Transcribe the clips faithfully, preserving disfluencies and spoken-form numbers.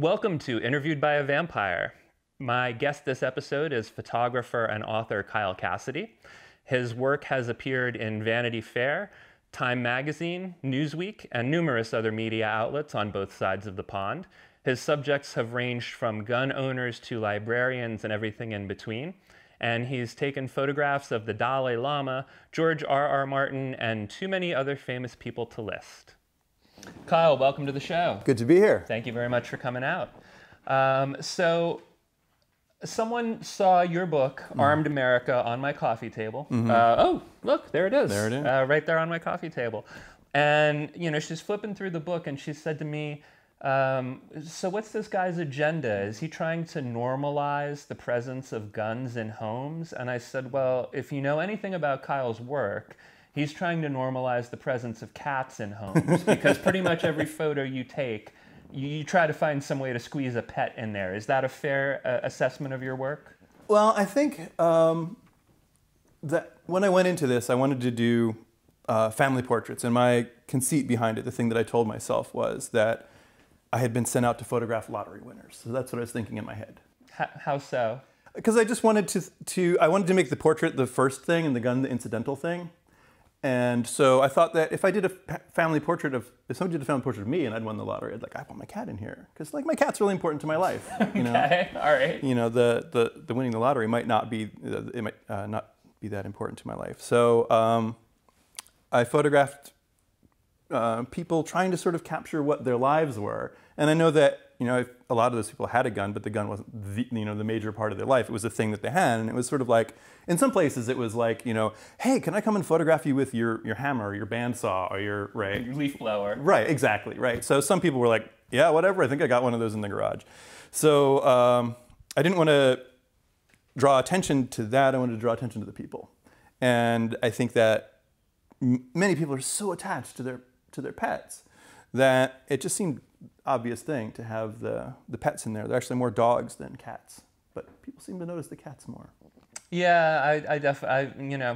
Welcome to Interviewed by a Vampire. My guest this episode is photographer and author Kyle Cassidy. His work has appeared in Vanity Fair, Time Magazine, Newsweek, and numerous other media outlets on both sides of the pond. His subjects have ranged from gun owners to librarians and everything in between. And he's taken photographs of the Dalai Lama, George R R. Martin, and too many other famous people to list. Kyle, welcome to the show. Good to be here. Thank you very much for coming out. Um, so, someone saw your book, mm. Armed America, on my coffee table. Mm-hmm. uh, oh, look, there it is. There it is. Uh, right there on my coffee table. And, you know, she's flipping through the book and she said to me, Um, so what's this guy's agenda? Is he trying to normalize the presence of guns in homes? And I said, well, if you know anything about Kyle's work, he's trying to normalize the presence of cats in homes, because pretty much every photo you take, you try to find some way to squeeze a pet in there. Is that a fair uh, assessment of your work? Well, I think um, that when I went into this, I wanted to do uh, family portraits. And my conceit behind it, the thing that I told myself, was that I had been sent out to photograph lottery winners. So that's what I was thinking in my head. H- how so? Because I just wanted to, to, I wanted to make the portrait the first thing and the gun the incidental thing. And so I thought that if I did a family portrait of, if somebody did a family portrait of me and I'd won the lottery, I'd like, I want my cat in here. Because like my cat's really important to my life. You know? Okay, all right. You know, the, the, the winning the lottery might not be, it might uh, not be that important to my life. So um, I photographed Uh, people trying to sort of capture what their lives were. And I know that, you know, a lot of those people had a gun, but the gun wasn't the, you know, the major part of their life. It was a thing that they had. And it was sort of like, in some places it was like, you know, hey, can I come and photograph you with your, your hammer or your bandsaw or your, right? Your leaf blower. Right, exactly, right. So some people were like, yeah, whatever, I think I got one of those in the garage. So um, I didn't want to draw attention to that. I wanted to draw attention to the people. And I think that m many people are so attached to their to their pets that it just seemed an obvious thing to have the, the pets in there. They're actually more dogs than cats, but people seem to notice the cats more. Yeah, I, I definitely, you know,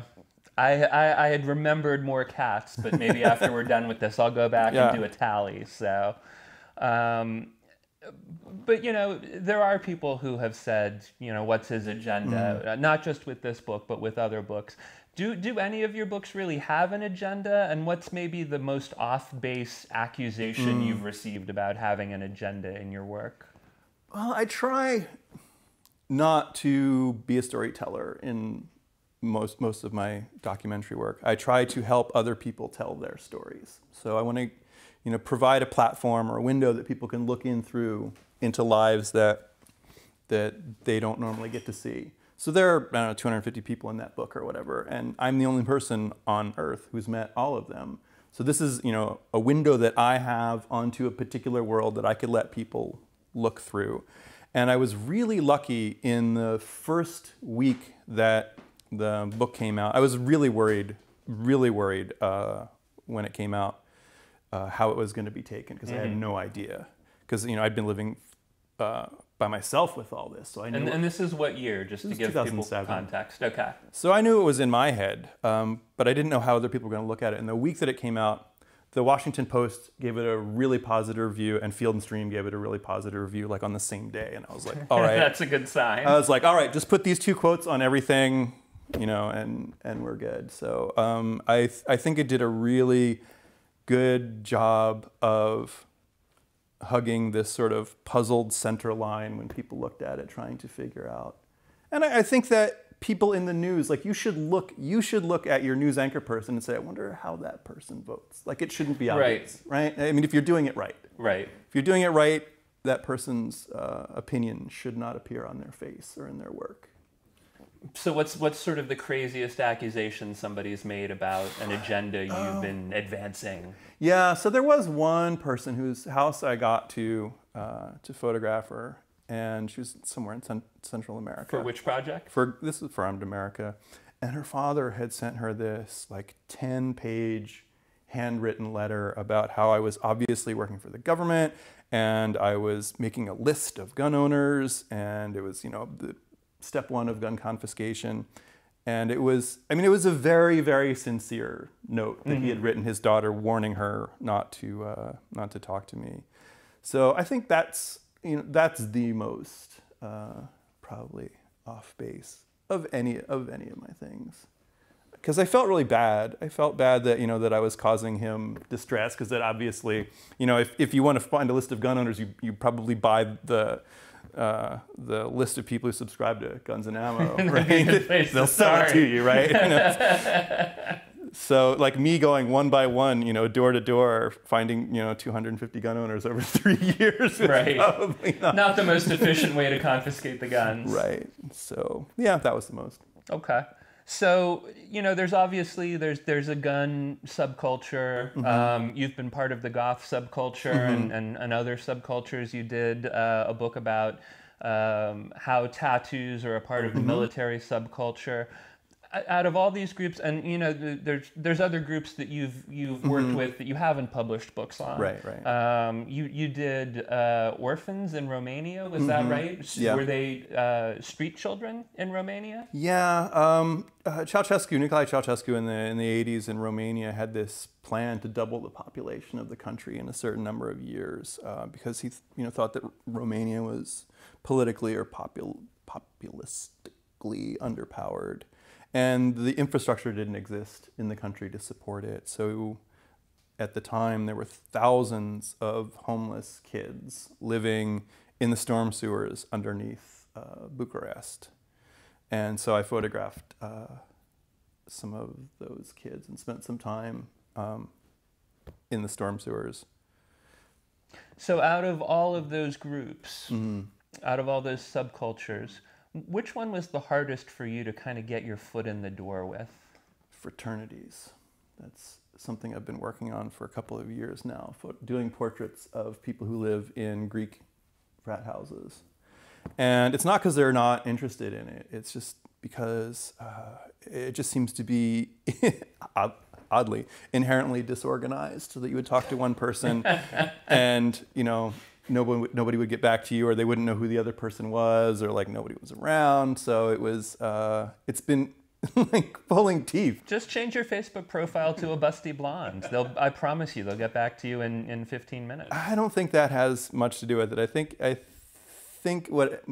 I, I, I had remembered more cats, but maybe after we're done with this, I'll go back yeah. and do a tally. So, um, but you know, there are people who have said, you know, what's his agenda, mm-hmm. not just with this book, but with other books. Do, do any of your books really have an agenda? And what's maybe the most off-base accusation mm. you've received about having an agenda in your work? Well, I try not to be a storyteller in most, most of my documentary work. I try to help other people tell their stories. So I want to, you know, provide a platform or a window that people can look in through into lives that, that they don't normally get to see. So there are, I don't know, two hundred fifty people in that book or whatever, and I'm the only person on Earth who's met all of them. So this is, you know, a window that I have onto a particular world that I could let people look through. And I was really lucky in the first week that the book came out. I was really worried, really worried uh, when it came out uh, how it was going to be taken, because mm-hmm. I had no idea. Because, you know, I'd been living Uh, by myself with all this, so I knew. And, and this is what year, just to give people context. Okay. So I knew it was in my head, um, but I didn't know how other people were going to look at it. And the week that it came out, the Washington Post gave it a really positive review, and Field and Stream gave it a really positive review, like on the same day. And I was like, all right, that's a good sign. I was like, all right, just put these two quotes on everything, you know, and and we're good. So um, I th I think it did a really good job of hugging this sort of puzzled center line when people looked at it, trying to figure out. And I, I think that people in the news, like you should look, you should look at your news anchor person and say, I wonder how that person votes. Like it shouldn't be obvious, right? right? I mean, if you're doing it right. Right. If you're doing it right, that person's uh, opinion should not appear on their face or in their work. So what's what's sort of the craziest accusation somebody's made about an agenda you've oh. been advancing? Yeah, so there was one person whose house I got to uh, to photograph her, and she was somewhere in Central America. For which project? For this was for Armed America, and her father had sent her this like ten page handwritten letter about how I was obviously working for the government, and I was making a list of gun owners, and it was you know the. step one of gun confiscation. And it was, I mean, it was a very, very sincere note that mm-hmm. he had written his daughter warning her not to, uh, not to talk to me. So I think that's you know, that's the most uh, probably off base of any of any of my things. Because I felt really bad. I felt bad that, you know, that I was causing him distress, because that obviously, you know, if, if you want to find a list of gun owners, you, you probably buy the, uh, the list of people who subscribe to Guns and Ammo, right? They'll sell it to you, right? You know? So like me going one by one, you know, door to door, finding, you know, two hundred fifty gun owners over three years. Right. Probably not. Not the most efficient way to confiscate the guns. Right. So yeah, that was the most. Okay. So, you know, there's obviously, there's there's a gun subculture. Mm-hmm. um, you've been part of the goth subculture, mm-hmm. and, and, and other subcultures. You did uh, a book about um, how tattoos are a part of the mm-hmm. military subculture. Out of all these groups, and, you know, there's there's other groups that you've you've worked mm-hmm. with that you haven't published books on. Right, right. Um, you you did uh, orphans in Romania, was mm-hmm. that right? Yeah. Were they uh, street children in Romania? Yeah. Um, uh, Ceausescu, Nikolai Ceausescu, in the in the eighties in Romania had this plan to double the population of the country in a certain number of years, uh, because he you know thought that Romania was politically or popul populistically underpowered. And the infrastructure didn't exist in the country to support it. So at the time, there were thousands of homeless kids living in the storm sewers underneath uh, Bucharest. And so I photographed uh, some of those kids and spent some time um, in the storm sewers. So out of all of those groups, mm-hmm. out of all those subcultures, which one was the hardest for you to kind of get your foot in the door with? Fraternities. That's something I've been working on for a couple of years now, doing portraits of people who live in Greek frat houses. And it's not because they're not interested in it. It's just because uh, it just seems to be, oddly, inherently disorganized, so that you would talk to one person and, you know, Nobody, nobody would get back to you, or they wouldn't know who the other person was, or like nobody was around. So it was, uh, it's been like pulling teeth. Just change your Facebook profile to a busty blonde. They'll, I promise you, they'll get back to you in, in fifteen minutes. I don't think that has much to do with it. I think, I think what,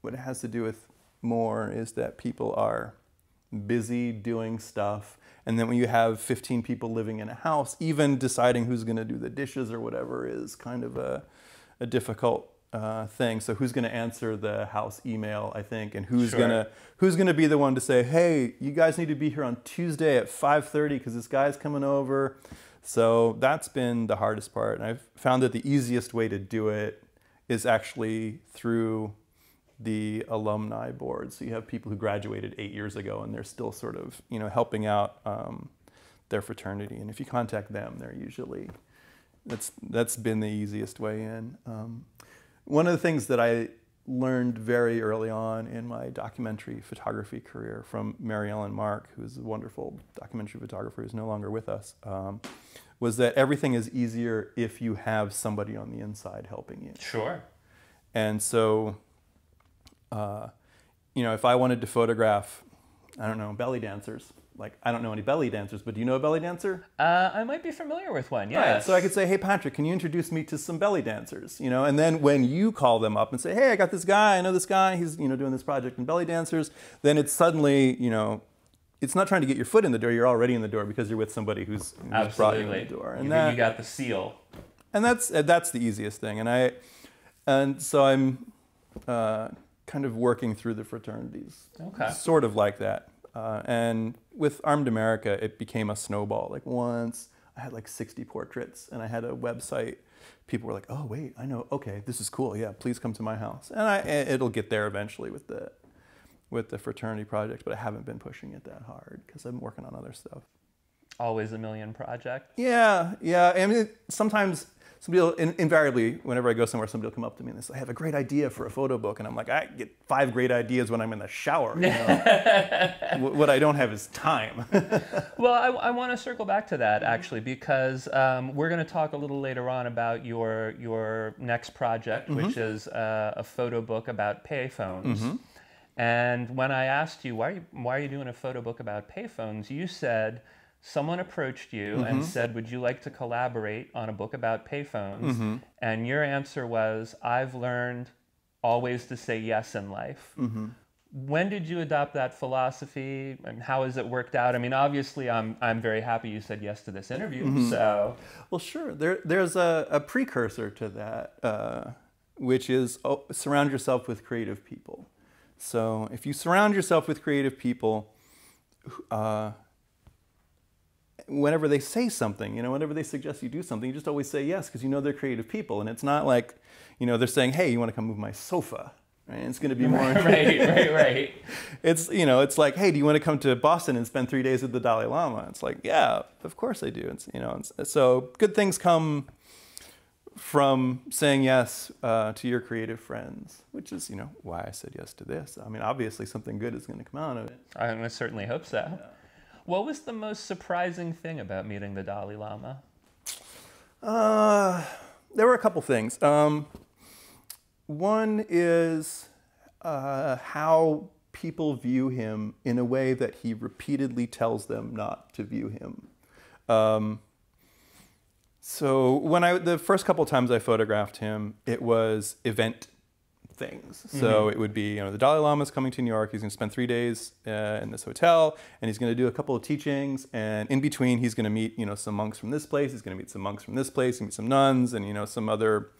what it has to do with more is that people are busy doing stuff. And then when you have fifteen people living in a house, even deciding who's going to do the dishes or whatever is kind of a... a difficult uh, thing. So who's going to answer the house email, I think, and who's sure. gonna who's gonna be the one to say, hey, you guys need to be here on Tuesday at five thirty because this guy's coming over. So that's been the hardest part, and I've found that the easiest way to do it is actually through the alumni board. So you have people who graduated eight years ago, and they're still sort of you know helping out um, their fraternity, and if you contact them, they're usually. That's, that's been the easiest way in. Um, one of the things that I learned very early on in my documentary photography career from Mary Ellen Mark, who's a wonderful documentary photographer who's no longer with us, um, was that everything is easier if you have somebody on the inside helping you. Sure. And so, uh, you know, if I wanted to photograph, I don't know, belly dancers, like, I don't know any belly dancers, but do you know a belly dancer? Uh, I might be familiar with one, yeah. Right. So I could say, hey, Patrick, can you introduce me to some belly dancers? You know, and then when you call them up and say, hey, I got this guy, I know this guy, he's, you know, doing this project in belly dancers, then it's suddenly, you know, it's not trying to get your foot in the door. You're already in the door because you're with somebody who's, who's brought you in the door. And you, that, you got the seal. And that's, that's the easiest thing. And, I, and so I'm uh, kind of working through the fraternities, okay. sort of like that. Uh, and with Armed America, it became a snowball. Like once I had like sixty portraits and I had a website. People were like, oh, wait, I know. Okay, this is cool. Yeah, please come to my house. And I, it'll get there eventually with the, with the fraternity project, but I haven't been pushing it that hard because I'm working on other stuff. Always a million projects. Yeah, yeah. I mean, sometimes... Somebody will, in, invariably, whenever I go somewhere, somebody will come up to me and they say, I have a great idea for a photo book. And I'm like, I get five great ideas when I'm in the shower. You know? What I don't have is time. Well, I, I want to circle back to that, actually, because um, we're going to talk a little later on about your, your next project, mm-hmm. which is uh, a photo book about payphones. Mm-hmm. And when I asked you, why are you, why are you doing a photo book about payphones, you said... someone approached you mm-hmm. and said, would you like to collaborate on a book about payphones? Mm-hmm. And your answer was, I've learned always to say yes in life. Mm-hmm. When did you adopt that philosophy, and how has it worked out? I mean, obviously, I'm I'm very happy you said yes to this interview. Mm-hmm. So, well, sure. There there's a, a precursor to that, uh, which is oh, surround yourself with creative people. So, if you surround yourself with creative people, uh, whenever they say something, you know, whenever they suggest you do something, you just always say yes because you know they're creative people, and it's not like, you know, they're saying, hey, you want to come move my sofa? Right? It's going to be more... right, right, right. It's, you know, it's like, hey, do you want to come to Boston and spend three days with the Dalai Lama? It's like, yeah, of course I do. It's, you know, it's, so good things come from saying yes uh, to your creative friends, which is, you know, why I said yes to this. I mean, obviously something good is going to come out of it. I certainly hope so. Yeah. What was the most surprising thing about meeting the Dalai Lama? Uh, there were a couple things. Um, One is uh, how people view him in a way that he repeatedly tells them not to view him. Um, so when I, the first couple of times I photographed him, it was event things. So it would be, you know, the Dalai Lama's coming to New York, he's going to spend three days uh, in this hotel, and he's going to do a couple of teachings, and in between he's going to meet, you know, some monks from this place, he's going to meet some monks from this place, meet some nuns, and, you know, some other...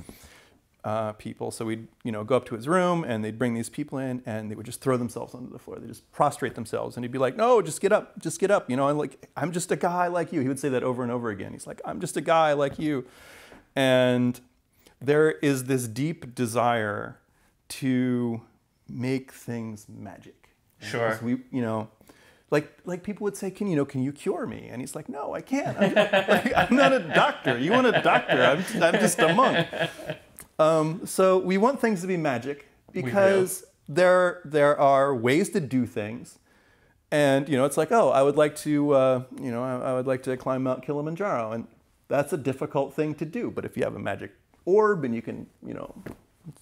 Uh, people. So we'd, you know, go up to his room and they'd bring these people in and they would just throw themselves onto the floor. They just prostrate themselves. And he'd be like, no, just get up, just get up. You know, and like, I'm just a guy like you. He would say that over and over again. He's like, I'm just a guy like you. And there is this deep desire to make things magic. Sure. We, you know, Like, like people would say, can you know, can you cure me? And he's like, no, I can't. I'm not, like, I'm not a doctor. You want a doctor? I'm just, I'm just a monk. Um, so we want things to be magic because there there are ways to do things, and you know it's like, oh, I would like to uh, you know I, I would like to climb Mount Kilimanjaro, and that's a difficult thing to do. But if you have a magic orb and you can you know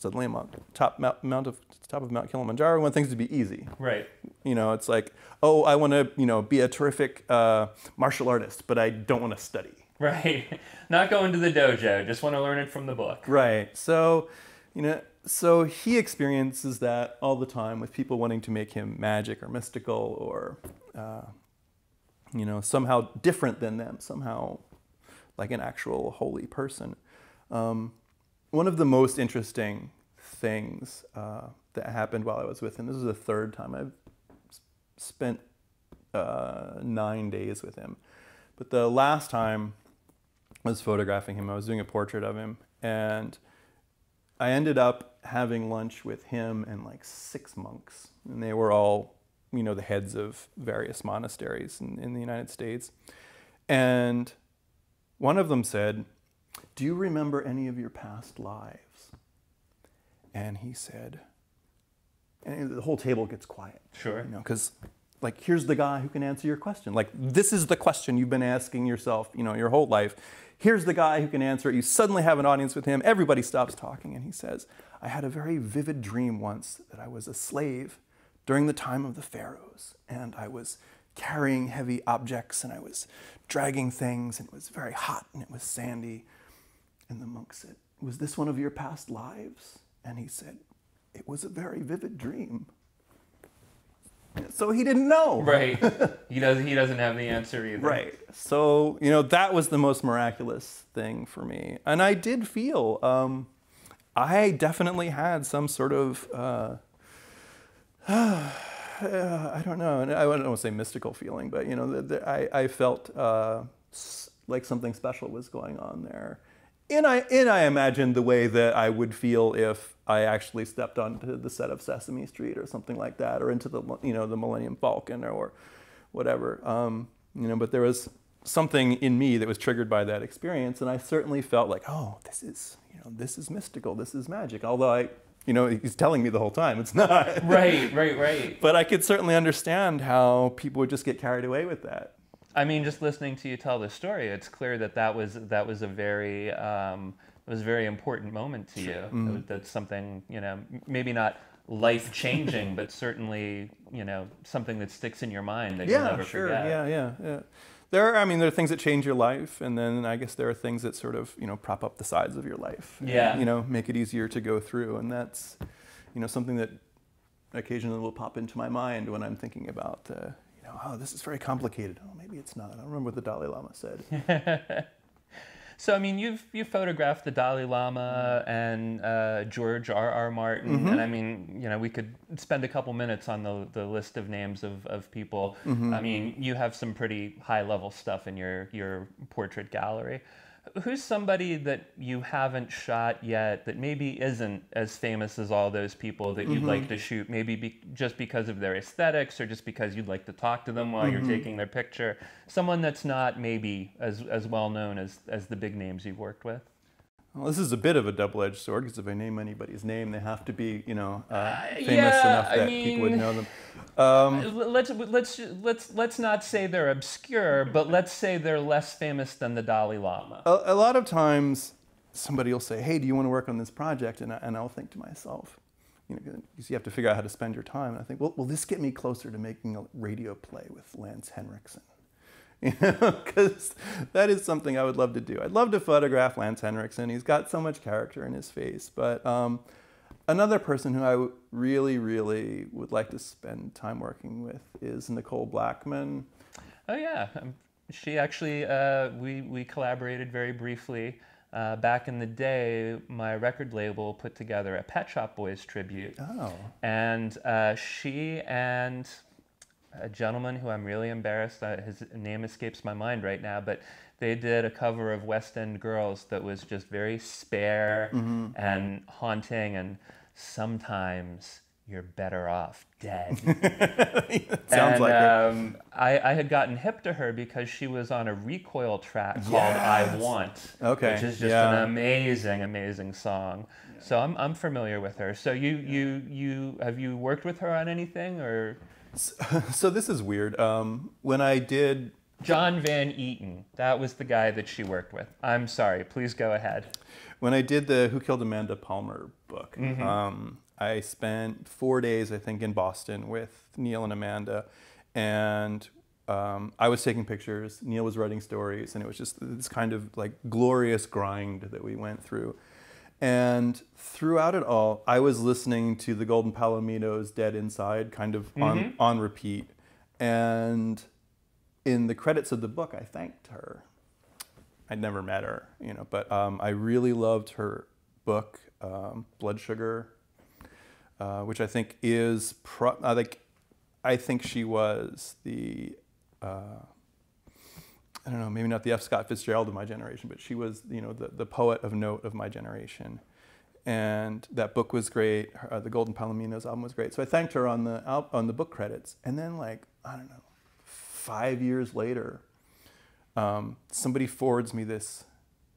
suddenly I'm on top mount of top of Mount Kilimanjaro, we want things to be easy. Right. You know it's like, oh, I want to you know be a terrific uh, martial artist, but I don't want to study. Right. Not going to the dojo. Just want to learn it from the book. Right. So, you know, so he experiences that all the time with people wanting to make him magic or mystical or, uh, you know, somehow different than them, somehow like an actual holy person. Um, one of the most interesting things uh, that happened while I was with him, this is the third time I've spent uh, nine days with him. But the last time I was photographing him, I was doing a portrait of him, and I ended up having lunch with him and like six monks, and they were all, you know, the heads of various monasteries in, in the United States. And one of them said, do you remember any of your past lives? And he said, and the whole table gets quiet. Sure. You know, 'cause like, here's the guy who can answer your question. Like, this is the question you've been asking yourself, you know, your whole life. Here's the guy who can answer it. You suddenly have an audience with him. Everybody stops talking, and he says, I had a very vivid dream once that I was a slave during the time of the pharaohs, and I was carrying heavy objects, and I was dragging things, and it was very hot, and it was sandy. And the monk said, was this one of your past lives? And he said, it was a very vivid dream. So he didn't know. Right. He doesn't, he doesn't have the answer either. Right. So, you know, that was the most miraculous thing for me. And I did feel, um, I definitely had some sort of, uh, uh, I don't know, I don't want to say mystical feeling, but, you know, the, the, I, I felt uh, like something special was going on there. And I, and I imagined the way that I would feel if I actually stepped onto the set of Sesame Street or something like that, or into the, you know, the Millennium Falcon or whatever. Um, you know, but there was something in me that was triggered by that experience, and I certainly felt like, oh, this is, you know, this is mystical, this is magic. Although I, you know, he's telling me the whole time it's not. Right, right, right. But I could certainly understand how people would just get carried away with that. I mean, just listening to you tell the story, it's clear that that was that was a very um, it was a very important moment to you. Mm-hmm. That's something, you know, maybe not life changing, but certainly, you know, something that sticks in your mind that yeah, you'll never sure. forget. Yeah, yeah, yeah. There are, I mean, there are things that change your life, and then I guess there are things that sort of, you know, prop up the sides of your life. Yeah. And, you know, make it easier to go through, and that's, you know, something that occasionally will pop into my mind when I'm thinking about, uh, you know, oh, this is very complicated. Oh, maybe it's not. I don't remember what the Dalai Lama said. So, I mean, you've, you've photographed the Dalai Lama and uh, George R R. Martin, mm-hmm. and I mean, you know, we could spend a couple minutes on the, the list of names of, of people. Mm-hmm. I mean, you have some pretty high-level stuff in your, your portrait gallery. Who's somebody that you haven't shot yet that maybe isn't as famous as all those people that you'd mm-hmm. like to shoot, maybe be, just because of their aesthetics or just because you'd like to talk to them while mm-hmm. you're taking their picture? Someone that's not maybe as, as well known as, as the big names you've worked with? Well, this is a bit of a double-edged sword, because if I name anybody's name, they have to be, you know, uh, famous yeah, enough that I mean, people would know them. Um, let's let's let's let's not say they're obscure, but let's say they're less famous than the Dalai Lama. A, a lot of times, somebody will say, "Hey, do you want to work on this project?" And I, and I'll think to myself, you know, because you have to figure out how to spend your time. And I think, well, will this get me closer to making a radio play with Lance Henriksen? You know, because that is something I would love to do. I'd love to photograph Lance Henriksen. He's got so much character in his face. But um, another person who I really, really would like to spend time working with is Nicole Blackman. Oh, yeah. Um, she actually, uh, we, we collaborated very briefly. Uh, back in the day, my record label put together a Pet Shop Boys tribute. Oh. And uh, she and... a gentleman who I'm really embarrassed, uh, his name escapes my mind right now, but they did a cover of West End Girls that was just very spare mm-hmm. and haunting, and sometimes you're better off dead. It sounds and, like um, it. I, I had gotten hip to her because she was on a Recoil track yes. called I Want, okay. which is just yeah. an amazing, amazing song. Yeah. So I'm, I'm familiar with her. So you, yeah. you, you, have you worked with her on anything, or...? So, so this is weird. Um, when I did... John Van Eaton, that was the guy that she worked with. I'm sorry, please go ahead. When I did the Who Killed Amanda Palmer book, mm-hmm. um, I spent four days, I think, in Boston with Neil and Amanda, and um, I was taking pictures, Neil was writing stories, and it was just this kind of like glorious grind that we went through. And throughout it all, I was listening to the Golden Palominos' Dead Inside kind of on, mm-hmm. on repeat. And in the credits of the book, I thanked her. I'd never met her, you know, but um, I really loved her book, um, Blood Sugar, uh, which I think is, pro I, think, I think she was the, uh, I don't know, maybe not the F. Scott Fitzgerald of my generation, but she was, you know, the, the poet of note of my generation. And that book was great. Her, uh, the Golden Palominos album was great. So I thanked her on the, on the book credits. And then, like, I don't know, five years later, um, somebody forwards me this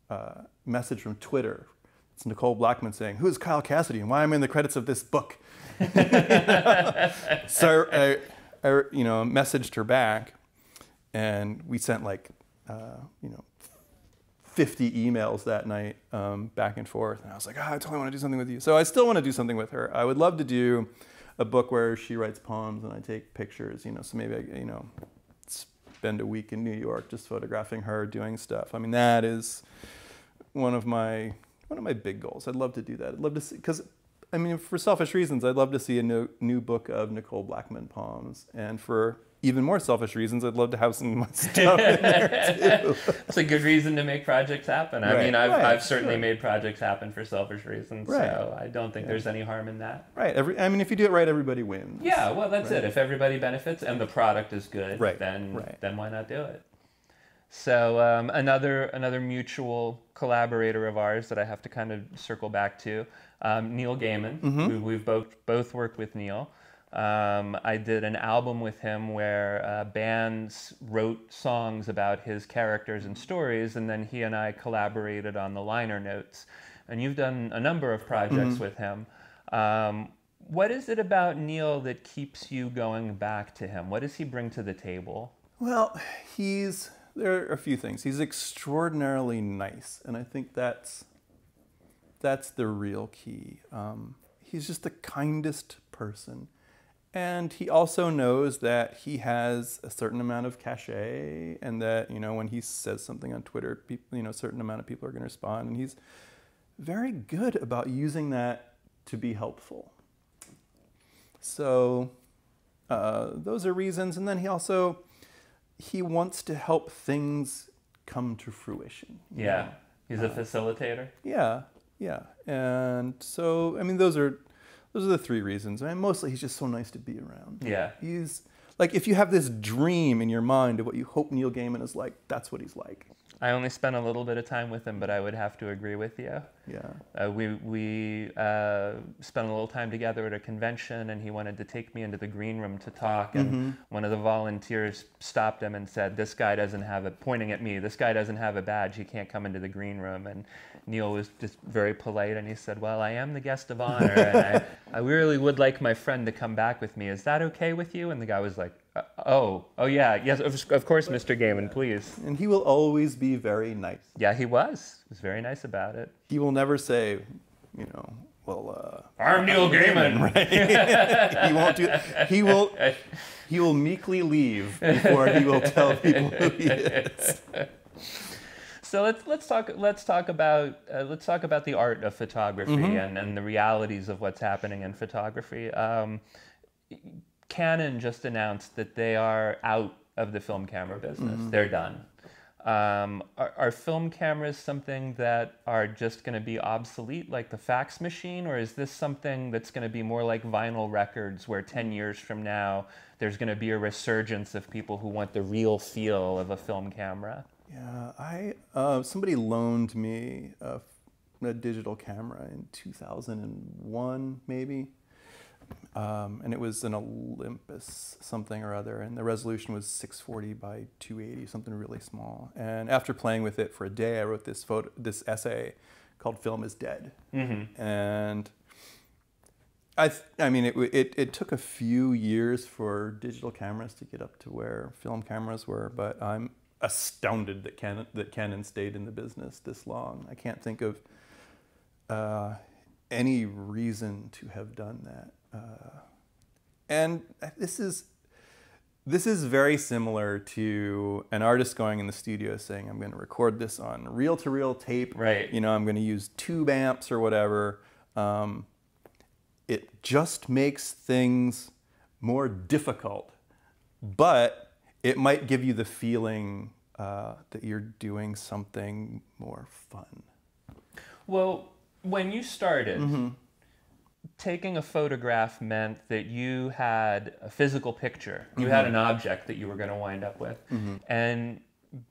uh, message from Twitter. It's Nicole Blackman saying, "Who is Kyle Cassidy and why am I in the credits of this book?" You know? So I, I, you know, messaged her back. And we sent like, uh, you know, fifty emails that night um, back and forth. And I was like, oh, I totally want to do something with you. So I still want to do something with her. I would love to do a book where she writes poems and I take pictures, you know, so maybe I, you know, spend a week in New York just photographing her doing stuff. I mean, that is one of my, one of my big goals. I'd love to do that. I'd love to see, because I mean, for selfish reasons, I'd love to see a new, new book of Nicole Blackman poems. And for even more selfish reasons, I'd love to have some of my stuff in there, too. It's a good reason to make projects happen. I right, mean, I've, right, I've certainly sure. made projects happen for selfish reasons, right. so I don't think yeah. there's any harm in that. Right. Every, I mean, if you do it right, everybody wins. Yeah, well, that's right. it. If everybody benefits and the product is good, right. then right. then why not do it? So um, another, another mutual collaborator of ours that I have to kind of circle back to, um, Neil Gaiman. Mm-hmm. we, we've both, both worked with Neil. Um, I did an album with him where uh, bands wrote songs about his characters and stories, and then he and I collaborated on the liner notes. And you've done a number of projects mm-hmm. with him. Um, what is it about Neil that keeps you going back to him? What does he bring to the table? Well, he's, there are a few things. He's extraordinarily nice, and I think that's, that's the real key. Um, he's just the kindest person. And he also knows that he has a certain amount of cachet, and that, you know, when he says something on Twitter, people, you know, a certain amount of people are going to respond. And he's very good about using that to be helpful. So uh, those are reasons. And then he also, he wants to help things come to fruition. Yeah. Know? He's a uh, facilitator. Yeah. Yeah. And so, I mean, those are, those are the three reasons. I mean, mostly he's just so nice to be around. Yeah. He's like, if you have this dream in your mind of what you hope Neil Gaiman is like, that's what he's like. I only spent a little bit of time with him, but I would have to agree with you. Yeah. Uh, we we uh, spent a little time together at a convention, and he wanted to take me into the green room to talk. And mm-hmm. one of the volunteers stopped him and said, "This guy doesn't have a," pointing at me, "this guy doesn't have a badge. He can't come into the green room." And Neil was just very polite, and he said, "Well, I am the guest of honor, and I, I really would like my friend to come back with me. Is that okay with you?" And the guy was like, Oh, oh yeah, yes, of course, Mister Gaiman, please. And he will always be very nice. Yeah, he was. He was very nice about it. He will never say, you know, well, uh... I'm Neil Gaiman, right? He won't do that. He will, he will meekly leave before he will tell people who he is. So let's let's talk let's talk about uh, let's talk about the art of photography mm-hmm. and and the realities of what's happening in photography. Um, Canon just announced that they are out of the film camera business. Mm-hmm. They're done. Um, are, are film cameras something that are just going to be obsolete, like the fax machine, or is this something that's going to be more like vinyl records, where ten years from now there's going to be a resurgence of people who want the real feel of a film camera? Yeah, I uh, somebody loaned me a, a digital camera in two thousand one, maybe. Um, and it was an Olympus something or other, and the resolution was six forty by two eighty, something really small. And after playing with it for a day, I wrote this photo, this essay called "Film is Dead." Mm-hmm. And I, th I mean, it, it it took a few years for digital cameras to get up to where film cameras were, but I'm astounded that Canon that Canon stayed in the business this long. I can't think of uh, any reason to have done that. Uh, and this is this is very similar to an artist going in the studio saying, "I'm going to record this on reel-to-reel tape. Right. You know, I'm going to use tube amps or whatever." Um, it just makes things more difficult, but it might give you the feeling uh, that you're doing something more fun. Well, when you started. Mm-hmm. Taking a photograph meant that you had a physical picture. You mm-hmm. had an object that you were going to wind up with. Mm-hmm. And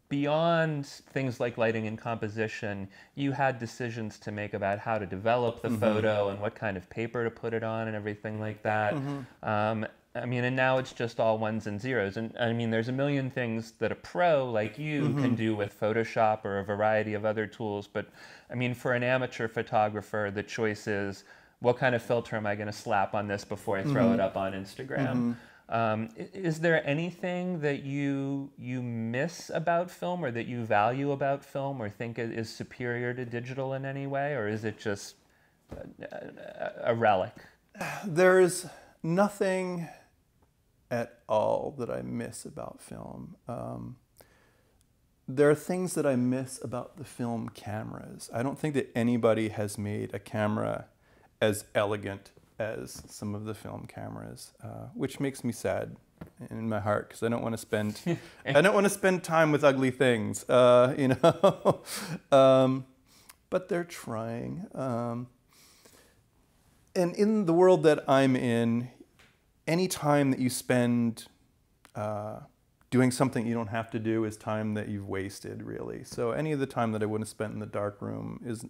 beyond things like lighting and composition, you had decisions to make about how to develop the mm-hmm. photo and what kind of paper to put it on and everything like that. Mm-hmm. um, I mean, and now it's just all ones and zeros. And I mean, there's a million things that a pro like you mm-hmm. can do with Photoshop or a variety of other tools. But I mean, for an amateur photographer, the choice is, what kind of filter am I going to slap on this before I throw mm-hmm. it up on Instagram? Mm-hmm. um, is there anything that you you miss about film, or that you value about film, or think is superior to digital in any way, or is it just a, a relic? There's nothing at all that I miss about film. Um, There are things that I miss about the film cameras. I don't think that anybody has made a camera as elegant as some of the film cameras, uh, which makes me sad in my heart, because I don't want to spend I don't want to spend time with ugly things, uh, you know. um, but they're trying, um, and in the world that I'm in, any time that you spend uh, doing something you don't have to do is time that you've wasted, really. So any of the time that I would have spent in the dark room is.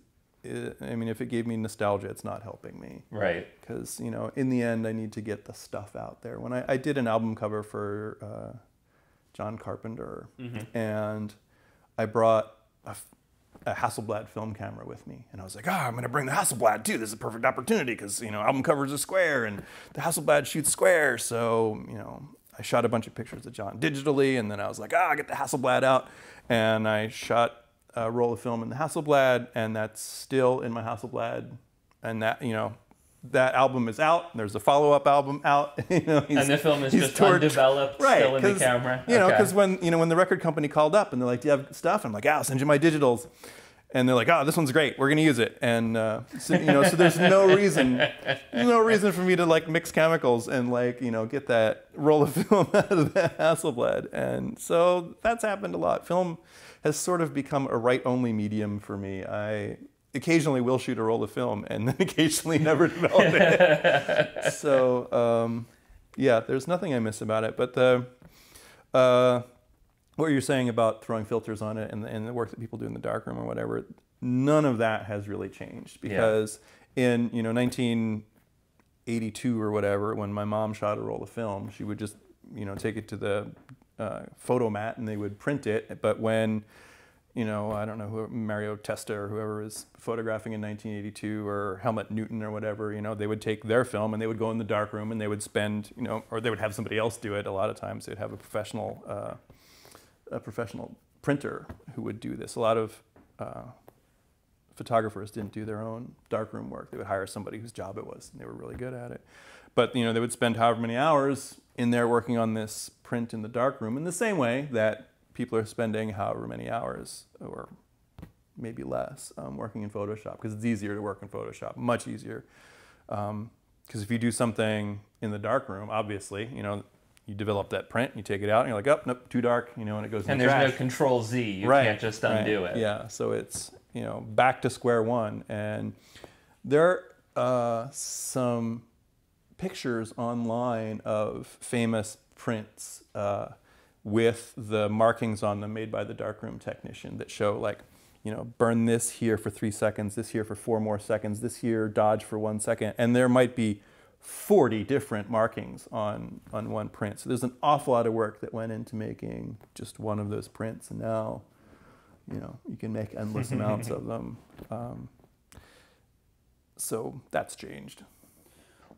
I mean, if it gave me nostalgia, it's not helping me. Right. Because, you know, in the end, I need to get the stuff out there. When I, I did an album cover for uh, John Carpenter, mm-hmm. and I brought a, a Hasselblad film camera with me. And I was like, ah, oh, I'm going to bring the Hasselblad, too. This is a perfect opportunity, because, you know, album covers are square, and the Hasselblad shoots square. So, you know, I shot a bunch of pictures of John digitally, and then I was like, ah, oh, get the Hasselblad out. And I shot a roll of film in the Hasselblad, and that's still in my Hasselblad, and that, you know, that album is out, and there's a follow-up album out. You know, and the film is just tortured, undeveloped, right, still in the camera. You know, because okay. when you know when the record company called up and they're like, "Do you have stuff?" I'm like, "Ah, I'll send you my digitals." And they're like, "Oh, this one's great. We're gonna use it." And uh, so, you know, so there's no reason, no reason for me to like mix chemicals and like you know get that roll of film out of that Hasselblad. And so that's happened a lot. Film has sort of become a write-only medium for me. I occasionally will shoot a roll of film and then occasionally never develop it. So um, yeah, there's nothing I miss about it. But the uh, what you're saying about throwing filters on it and, and the work that people do in the darkroom or whatever, none of that has really changed, because yeah. in you know nineteen eighty-two or whatever, when my mom shot a roll of film, she would just you know take it to the uh, photo mat and they would print it. But when you know, I don't know, who, Mario Testa or whoever was photographing in nineteen eighty-two, or Helmut Newton or whatever, you know, they would take their film and they would go in the darkroom and they would spend, you know, or they would have somebody else do it. A lot of times they'd have a professional, uh, a professional printer who would do this. A lot of uh, photographers didn't do their own darkroom work. They would hire somebody whose job it was, and they were really good at it. But, you know, they would spend however many hours in there working on this print in the darkroom, in the same way that people are spending however many hours, or maybe less, um, working in Photoshop, because it's easier to work in Photoshop, much easier. Because um, if you do something in the darkroom, obviously, you know, you develop that print, and you take it out, and you're like, oh, nope, too dark, you know, and it goes in the trash. And there's no Control Z. You right, can't just undo right. it. Yeah, so it's you know back to square one, and there are uh, some pictures online of famous prints. Uh, with the markings on them made by the darkroom technician that show like, you know, burn this here for three seconds, this here for four more seconds, this here dodge for one second. And there might be forty different markings on, on one print. So there's an awful lot of work that went into making just one of those prints. And now, you know, you can make endless amounts of them. Um, so that's changed.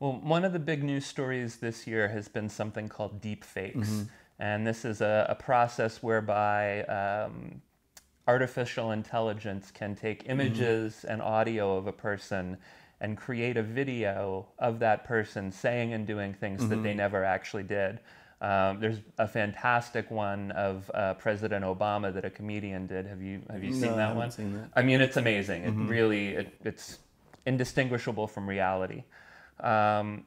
Well, one of the big news stories this year has been something called deep fakes. Mm-hmm. And this is a, a process whereby um, artificial intelligence can take images mm-hmm. and audio of a person and create a video of that person saying and doing things mm-hmm. that they never actually did. Um, there's a fantastic one of uh, President Obama that a comedian did. Have you have you seen no, that I haven't one? Seen that. I mean, it's amazing. Mm-hmm. It really it, it's indistinguishable from reality. Um,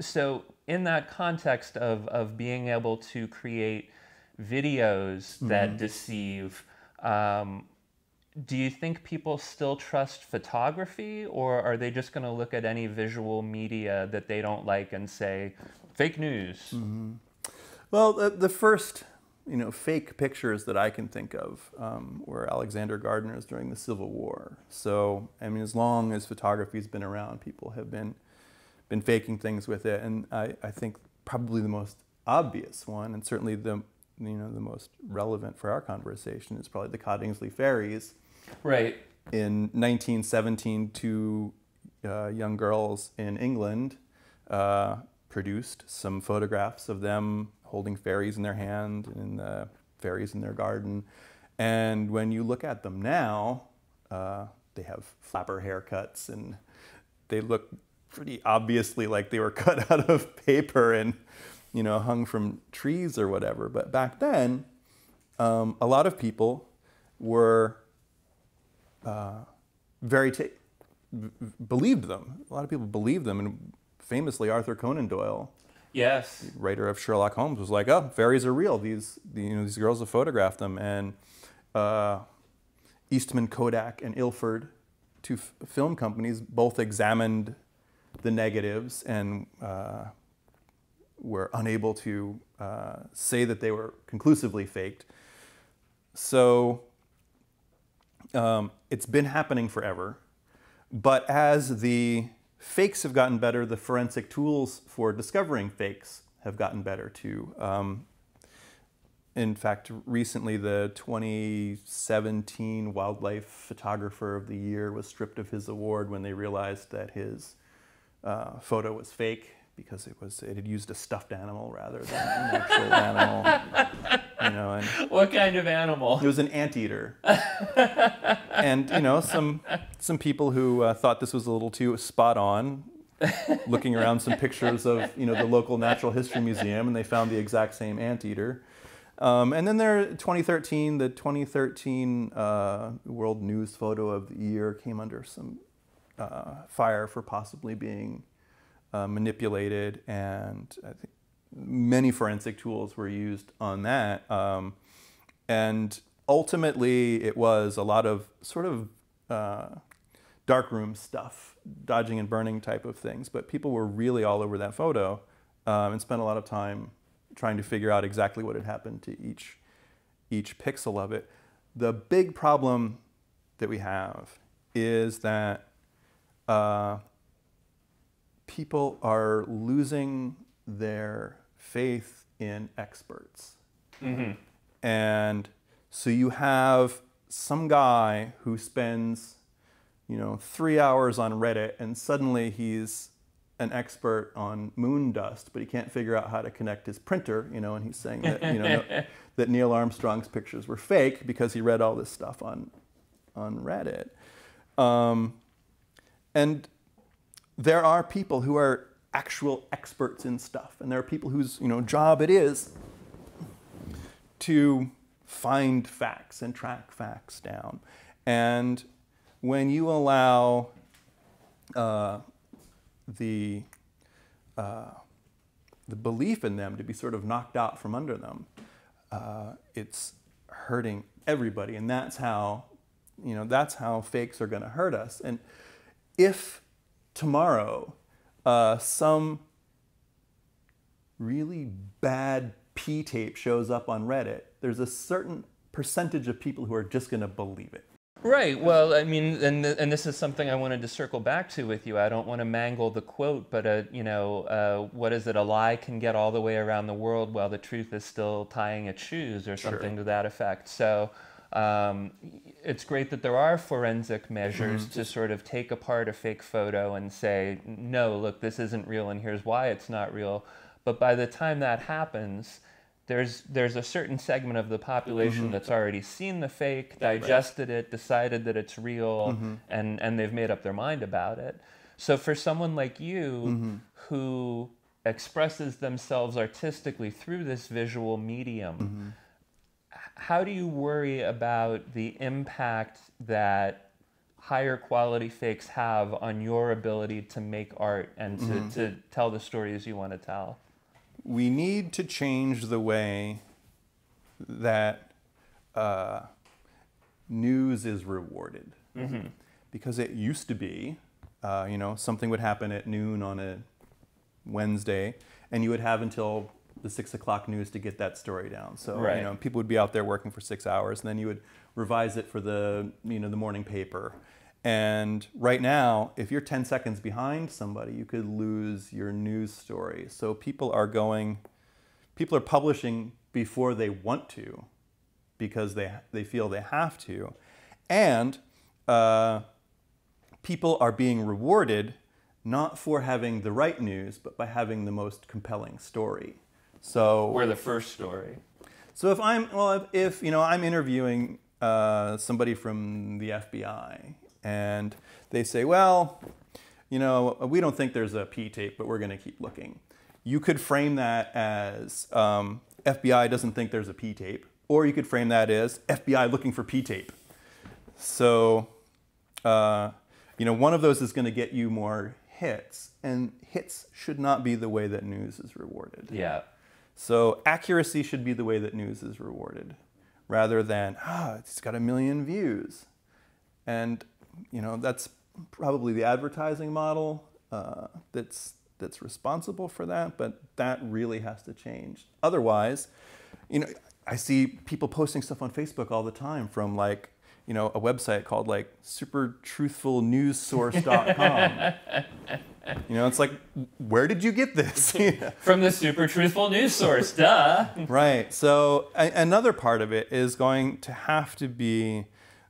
so. In that context of, of being able to create videos that mm-hmm. deceive, um, do you think people still trust photography, or are they just going to look at any visual media that they don't like and say, fake news? Mm-hmm. Well, the, the first you know, fake pictures that I can think of um, were Alexander Gardner's during the Civil War. So, I mean, as long as photography's been around, people have been been faking things with it, and I, I think probably the most obvious one, and certainly the you know the most relevant for our conversation, is probably the Cottingley Fairies, right? In nineteen seventeen, two uh, young girls in England uh, produced some photographs of them holding fairies in their hand and uh, fairies in their garden, and when you look at them now, uh, they have flapper haircuts and they look pretty obviously like they were cut out of paper and you know hung from trees or whatever. But back then, um, a lot of people were uh, very ta believed them. A lot of people believed them, and famously Arthur Conan Doyle, yes, the writer of Sherlock Holmes, was like, "Oh, fairies are real. These the, you know these girls have photographed them." And uh, Eastman Kodak and Ilford, two f film companies, both examined the negatives and uh, were unable to uh, say that they were conclusively faked. So um, it's been happening forever. But as the fakes have gotten better, the forensic tools for discovering fakes have gotten better too. Um, in fact, recently the twenty seventeen Wildlife Photographer of the Year was stripped of his award when they realized that his Uh, photo was fake because it was it had used a stuffed animal rather than an actual animal. You know, and what kind of animal? It was an anteater. And you know, some some people who uh, thought this was a little too spot on looking around some pictures of, you know, the local Natural History Museum, and they found the exact same anteater. Um, and then there, twenty thirteen, the twenty thirteen uh, World News Photo of the Year came under some uh, fire for possibly being uh, manipulated, and I think many forensic tools were used on that. Um, and ultimately, it was a lot of sort of uh, darkroom stuff, dodging and burning type of things. But people were really all over that photo um, and spent a lot of time trying to figure out exactly what had happened to each, each pixel of it. The big problem that we have is that uh, people are losing their faith in experts. Mm-hmm. And so you have some guy who spends, you know, three hours on Reddit, and suddenly he's an expert on moon dust, but he can't figure out how to connect his printer, you know, and he's saying that, you know, no, that Neil Armstrong's pictures were fake because he read all this stuff on, on Reddit. Um, and there are people who are actual experts in stuff, and there are people whose, you know, job it is to find facts and track facts down. And when you allow uh, the, uh, the belief in them to be sort of knocked out from under them, uh, it's hurting everybody. And that's how, you know, that's how fakes are going to hurt us. And if tomorrow uh, some really bad pee tape shows up on Reddit, there's a certain percentage of people who are just going to believe it. Right. Well, I mean, and, and this is something I wanted to circle back to with you. I don't want to mangle the quote, but, uh, you know, uh, what is it? A lie can get all the way around the world while the truth is still tying its shoes, or something sure. to that effect. So um, it's great that there are forensic measures mm-hmm. to sort of take apart a fake photo and say, no, look, this isn't real and here's why it's not real. But by the time that happens, There's, there's a certain segment of the population mm-hmm. that's already seen the fake, digested right. it, decided that it's real, mm-hmm. and, and they've made up their mind about it. So for someone like you, mm-hmm. who expresses themselves artistically through this visual medium, mm-hmm. how do you worry about the impact that higher quality fakes have on your ability to make art and to, mm-hmm. to tell the stories you want to tell? We need to change the way that uh, news is rewarded. Mm-hmm. Because it used to be, uh, you know, something would happen at noon on a Wednesday, and you would have until the six o'clock news to get that story down. So, right. you know, people would be out there working for six hours, and then you would revise it for the, you know, the morning paper. And right now, if you're ten seconds behind somebody, you could lose your news story. So people are going, people are publishing before they want to, because they, they feel they have to. And uh, people are being rewarded not for having the right news, but by having the most compelling story. So we're the first story. So if I'm, well, if, if you know, I'm interviewing uh, somebody from the F B I, and they say, well, you know, we don't think there's a pee tape, but we're going to keep looking. You could frame that as um, F B I doesn't think there's a pee tape, or you could frame that as F B I looking for pee tape. So, uh, you know, one of those is going to get you more hits, and hits should not be the way that news is rewarded. Yeah. So accuracy should be the way that news is rewarded, rather than, ah, oh, it's got a million views. And you know, that's probably the advertising model uh, that's, that's responsible for that, but that really has to change. Otherwise, you know, I see people posting stuff on Facebook all the time from like, you know, a website called like super truthful news source dot com. You know, it's like, where did you get this? Yeah. From the Super Truthful News Source, duh. Right, so a another part of it is going to have to be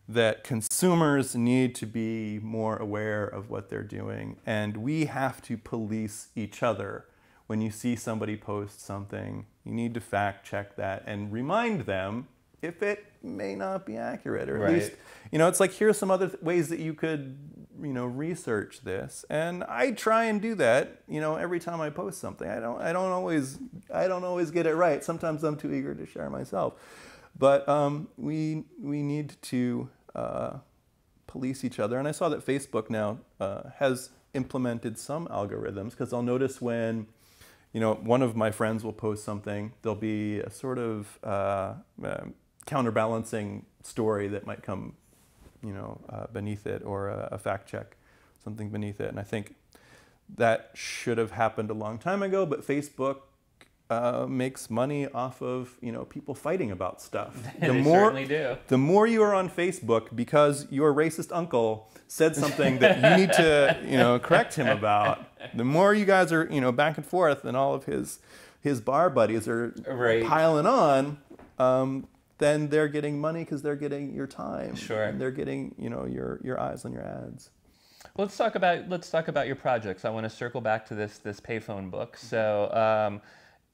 that consumers need to be more aware of what they're doing, and we have to police each other. When you see somebody post something, you need to fact check that and remind them if it may not be accurate, or at right. least, you know, it's like, here's some other th ways that you could you know, research this. And I try and do that, you know, every time I post something. I don't, I don't always, I don't always get it right. Sometimes I'm too eager to share myself. But um, we, we need to uh, police each other. And I saw that Facebook now uh, has implemented some algorithms, because I'll notice when, you know, one of my friends will post something, there'll be a sort of uh, uh, counterbalancing story that might come, you know, uh, beneath it, or a, a fact check, something beneath it. And I think that should have happened a long time ago, but Facebook uh, makes money off of, you know, people fighting about stuff. The they more, certainly do. The more you are on Facebook because your racist uncle said something that you need to, you know, correct him about, the more you guys are, you know, back and forth, and all of his, his bar buddies are right. piling on, um, then they're getting money because they're getting your time. Sure. And they're getting, you know, your, your eyes on your ads. Well, let's talk about, let's talk about your projects. I want to circle back to this, this payphone book. So, um,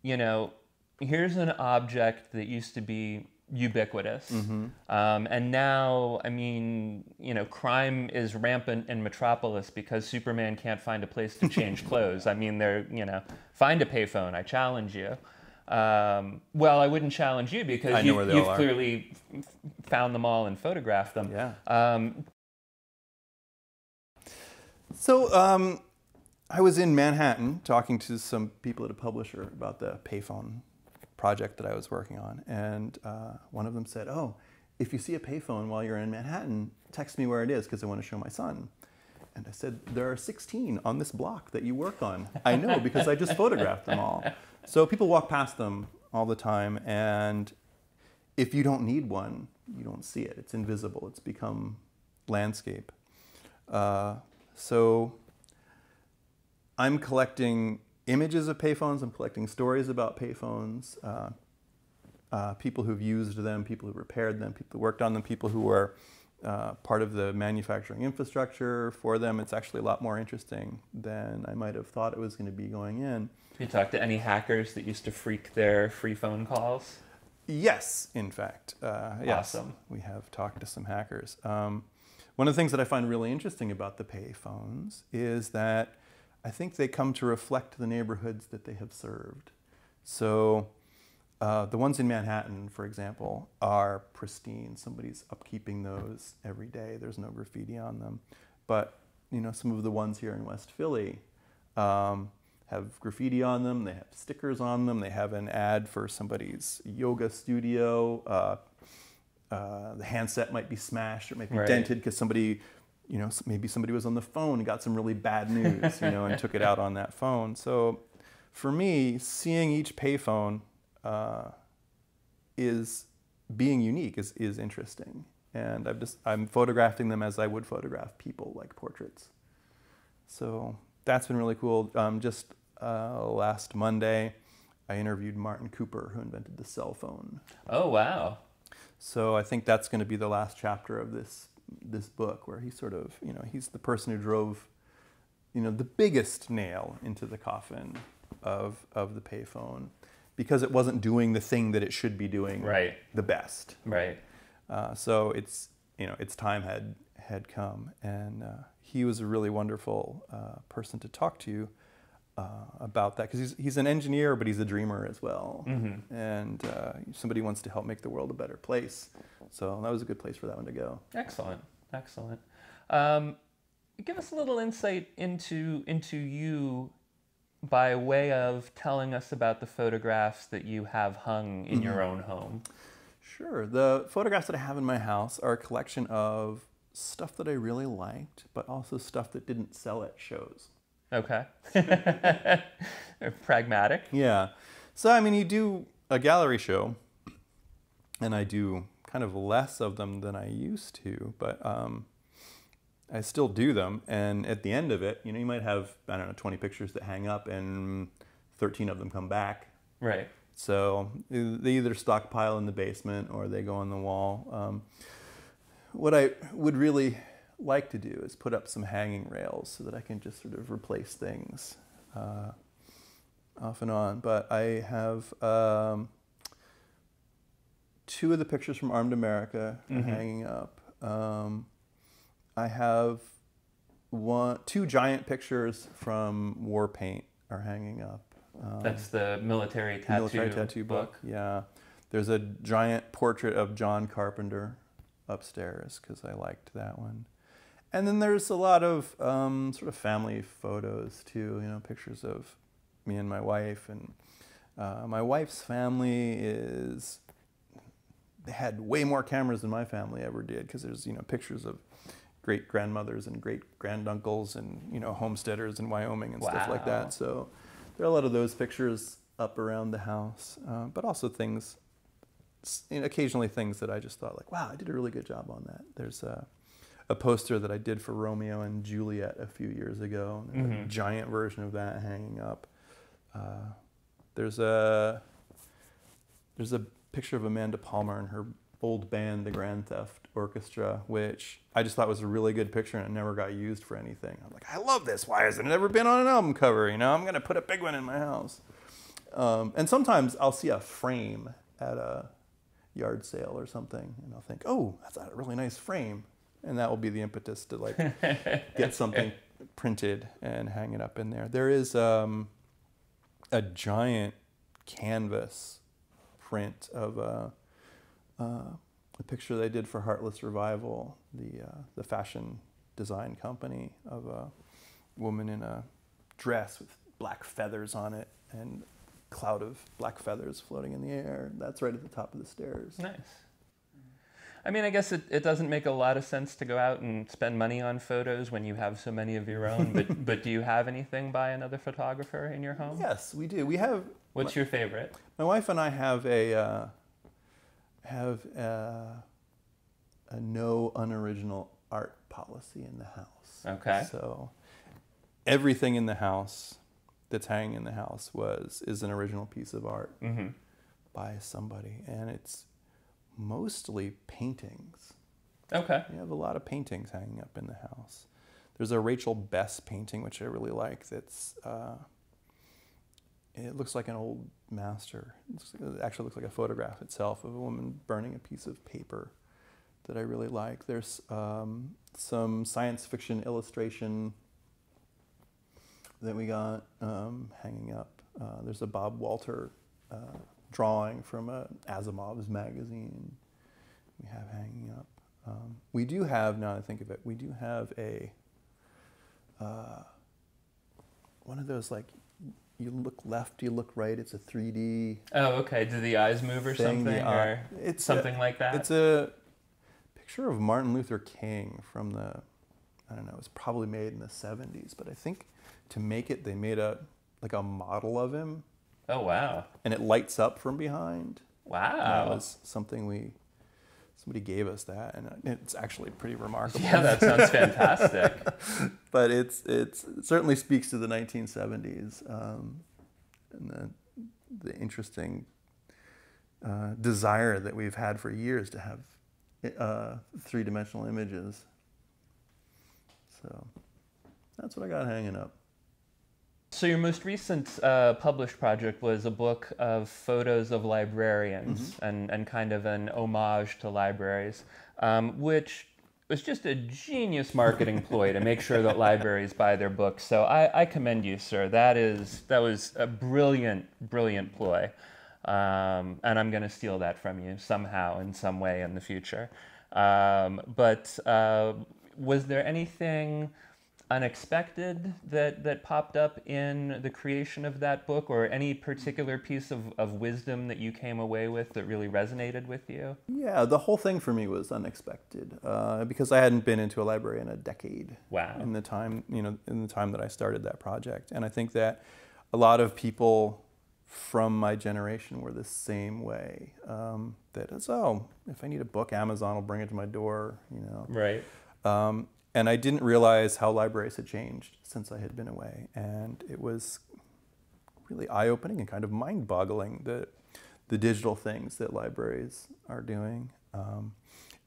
you know, here's an object that used to be ubiquitous. Mm-hmm. um, and now, I mean, you know, crime is rampant in Metropolis because Superman can't find a place to change clothes. I mean, they're, you know, find a payphone, I challenge you. Um, well, I wouldn't challenge you because you, you've are. clearly found them all and photographed them. Yeah. Um, so um, I was in Manhattan talking to some people at a publisher about the payphone project that I was working on, and uh, one of them said, "Oh, if you see a payphone while you're in Manhattan, text me where it is because I want to show my son." And I said, "There are sixteen on this block that you work on. I know because I just photographed them all." So people walk past them all the time, and if you don't need one, you don't see it. It's invisible. It's become landscape. Uh, so I'm collecting images of payphones. I'm collecting stories about payphones, uh, uh, people who've used them, people who repaired them, people who worked on them, people who were uh, part of the manufacturing infrastructure for them. It's actually a lot more interesting than I might have thought it was going to be going in. You talk to any hackers that used to freak their free phone calls? Yes, in fact. Uh, yes. Awesome. We have talked to some hackers. Um, one of the things that I find really interesting about the payphones is that I think they come to reflect the neighborhoods that they have served. So uh, the ones in Manhattan, for example, are pristine. Somebody's upkeeping those every day. There's no graffiti on them. But, you know, some of the ones here in West Philly, um, have graffiti on them, they have stickers on them, they have an ad for somebody's yoga studio, uh, uh, the handset might be smashed, or it might be right. dented because somebody, you know, maybe somebody was on the phone and got some really bad news, you know, and took it out on that phone. So for me, seeing each payphone uh, is being unique, is, is interesting. And I've just, I'm photographing them as I would photograph people, like portraits. So that's been really cool. Um, just Uh, last Monday, I interviewed Martin Cooper, who invented the cell phone. Oh, wow. So I think that's going to be the last chapter of this this book, where he sort of, you know, he's the person who drove, you know, the biggest nail into the coffin of, of the payphone, because it wasn't doing the thing that it should be doing right. the best. Right. Uh, so it's, you know, its time had, had come, and uh, he was a really wonderful uh, person to talk to Uh, about that, because he's, he's an engineer, but he's a dreamer as well. Mm-hmm. And uh, somebody wants to help make the world a better place. So that was a good place for that one to go. Excellent. Excellent. Um, give us a little insight into, into you by way of telling us about the photographs that you have hung in mm-hmm. your own home. Sure. The photographs that I have in my house are a collection of stuff that I really liked, but also stuff that didn't sell at shows. Okay. They're pragmatic. Yeah. So, I mean, you do a gallery show, and I do kind of less of them than I used to, but um, I still do them. And at the end of it, you know, you might have, I don't know, twenty pictures that hang up, and thirteen of them come back. Right. So they either stockpile in the basement or they go on the wall. Um, what I would really like to do is put up some hanging rails so that I can just sort of replace things uh, off and on. But I have um, two of the pictures from Armed America mm-hmm. hanging up. Um, I have one, two giant pictures from War Paint are hanging up. Um, That's the military tattoo, military tattoo book. book. Yeah. There's a giant portrait of John Carpenter upstairs because I liked that one. And then there's a lot of um, sort of family photos too, you know, pictures of me and my wife. And uh, my wife's family is, had way more cameras than my family ever did because there's, you know, pictures of great-grandmothers and great-granduncles and, you know, homesteaders in Wyoming and wow. stuff like that. So there are a lot of those pictures up around the house, uh, but also things, you know, occasionally things that I just thought like, wow, I did a really good job on that. There's a, a poster that I did for Romeo and Juliet a few years ago, and mm-hmm. a giant version of that hanging up. Uh, there's a there's a picture of Amanda Palmer and her old band, the Grand Theft Orchestra, which I just thought was a really good picture and it never got used for anything. I'm like, I love this. Why hasn't it ever been on an album cover? You know, I'm going to put a big one in my house. Um, and sometimes I'll see a frame at a yard sale or something, and I'll think, oh, that's a really nice frame. And that will be the impetus to like get something printed and hang it up in there. There is um, a giant canvas print of a... Uh, a picture they did for Heartless Revival, the uh, the fashion design company, of a woman in a dress with black feathers on it and a cloud of black feathers floating in the air. That's right at the top of the stairs. Nice. I mean, I guess it, it doesn't make a lot of sense to go out and spend money on photos when you have so many of your own, but, but do you have anything by another photographer in your home? Yes, we do. We have... What's my, your favorite? My wife and I have a... Uh, have a, a no unoriginal art policy in the house. Okay. So everything in the house that's hanging in the house was is an original piece of art mm-hmm. by somebody, and it's mostly paintings. Okay. We have a lot of paintings hanging up in the house. There's a Rachel Bess painting which I really like. That's uh, it looks like an old master. It actually looks like a photograph itself of a woman burning a piece of paper that I really like. There's um, some science fiction illustration that we got um, hanging up. Uh, there's a Bob Walter uh, drawing from a Asimov's magazine we have hanging up. Um, we do have, now that I think of it, we do have a, uh, one of those like, you look left, you look right. It's a three D. Oh, okay. Do the eyes move or thing, something, eye, or it's something a, like that? It's a picture of Martin Luther King from the, I don't know. It was probably made in the seventies, but I think to make it, they made a like a model of him. Oh wow! And it lights up from behind. Wow! And that was something we somebody gave us that, and it's actually pretty remarkable. Yeah, that sounds fantastic. But it's, it's, it certainly speaks to the nineteen seventies um, and the, the interesting uh, desire that we've had for years to have uh, three-dimensional images. So that's what I got hanging up. So your most recent uh, published project was a book of photos of librarians mm-hmm. and, and kind of an homage to libraries, um, which... It was just a genius marketing ploy to make sure that libraries buy their books. So I, I commend you, sir. That is that was a brilliant, brilliant ploy, um, and I'm going to steal that from you somehow, in some way, in the future. Um, but uh, was there anything unexpected that that popped up in the creation of that book, or any particular piece of, of wisdom that you came away with that really resonated with you? Yeah, the whole thing for me was unexpected uh, because I hadn't been into a library in a decade. Wow. In the time, you know, in the time that I started that project, and I think that a lot of people from my generation were the same way. Um, that is, oh, if I need a book, Amazon will bring it to my door. You know. Right. Um, And I didn't realize how libraries had changed since I had been away. And it was really eye-opening and kind of mind-boggling, the, the digital things that libraries are doing. Um,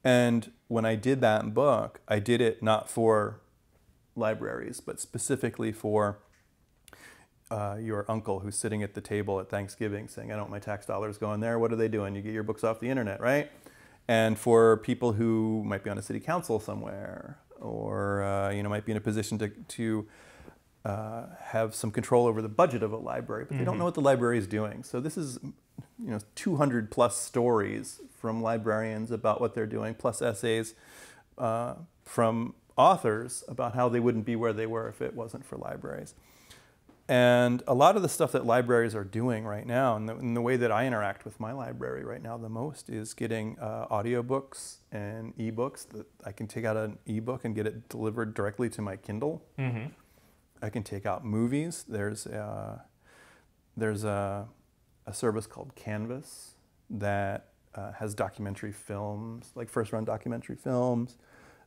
and when I did that book, I did it not for libraries, but specifically for uh, your uncle who's sitting at the table at Thanksgiving saying, I don't want my tax dollars going there. What are they doing? You get your books off the internet, right? And for people who might be on a city council somewhere, or uh, you know, might be in a position to, to uh, have some control over the budget of a library, but mm-hmm. they don't know what the library is doing. So this is, you know, two hundred plus stories from librarians about what they're doing, plus essays uh, from authors about how they wouldn't be where they were if it wasn't for libraries. And a lot of the stuff that libraries are doing right now, and the, and the way that I interact with my library right now the most, is getting uh, audiobooks and e-books. That I can take out an e-book and get it delivered directly to my Kindle. Mm-hmm. I can take out movies. There's, uh, there's a, a service called Canvas that uh, has documentary films, like first-run documentary films.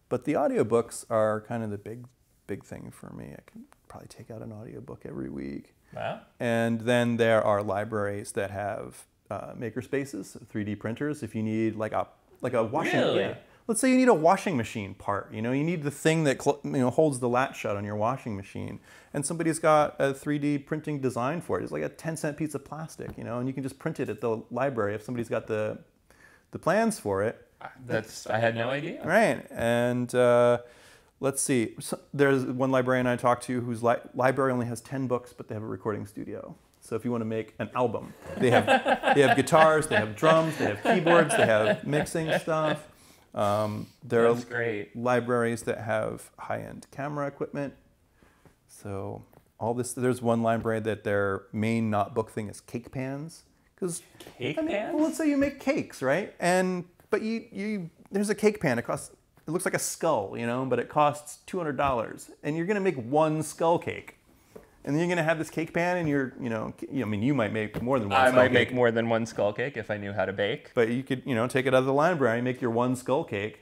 But the audiobooks are kind of the big, big thing for me. I can probably take out an audiobook every week. Wow. And then there are libraries that have uh, maker spaces, three D printers. If you need like a like a washing, really? Yeah. Let's say you need a washing machine part. You know, you need the thing that cl you know holds the latch shut on your washing machine, and somebody's got a three D printing design for it. It's like a ten cent piece of plastic, you know, and you can just print it at the library if somebody's got the the plans for it. That's, I had no idea. Right. And uh, let's see. So there's one librarian I talked to whose li library only has ten books, but they have a recording studio. So if you want to make an album, they have, they have guitars, they have drums, they have keyboards, they have mixing stuff. Um, there That's are great. libraries that have high-end camera equipment. So all this, there's one library that their main not book thing is cake pans. Cause, cake I mean, pans? Well, let's say you make cakes, right? And But you, you, there's a cake pan. It costs. It looks like a skull, you know, but it costs two hundred dollars. And you're gonna make one skull cake, and then you're gonna have this cake pan, and you're, you know, I mean, you might make more than one. I skull might cake. make more than one skull cake if I knew how to bake. But you could, you know, take it out of the library and make your one skull cake,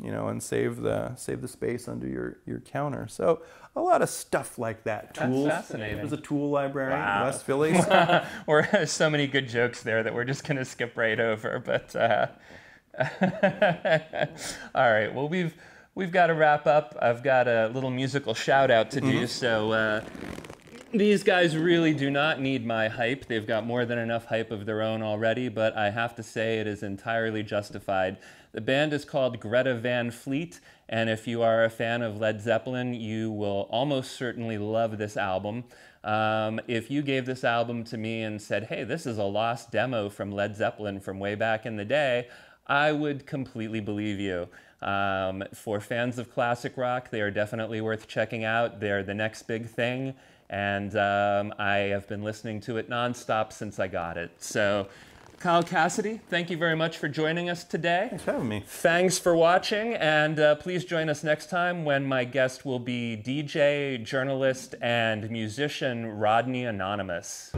you know, and save the save the space under your your counter. So a lot of stuff like that. Tools. That's fascinating. There's a tool library wow. in West Philly. Or so many good jokes there that we're just gonna skip right over, but. Uh, All right. Well, we've we've got to wrap up. I've got a little musical shout out to do. Mm-hmm. So uh, these guys really do not need my hype. They've got more than enough hype of their own already. But I have to say it is entirely justified. The band is called Greta Van Fleet, and if you are a fan of Led Zeppelin, you will almost certainly love this album. Um, if you gave this album to me and said, "Hey, this is a lost demo from Led Zeppelin from way back in the day," I would completely believe you. Um, for fans of classic rock, they are definitely worth checking out. They're the next big thing, and um, I have been listening to it nonstop since I got it. So, Kyle Cassidy, thank you very much for joining us today. Thanks for having me. Thanks for watching, and uh, please join us next time when my guest will be D J, journalist, and musician Rodney Anonymous.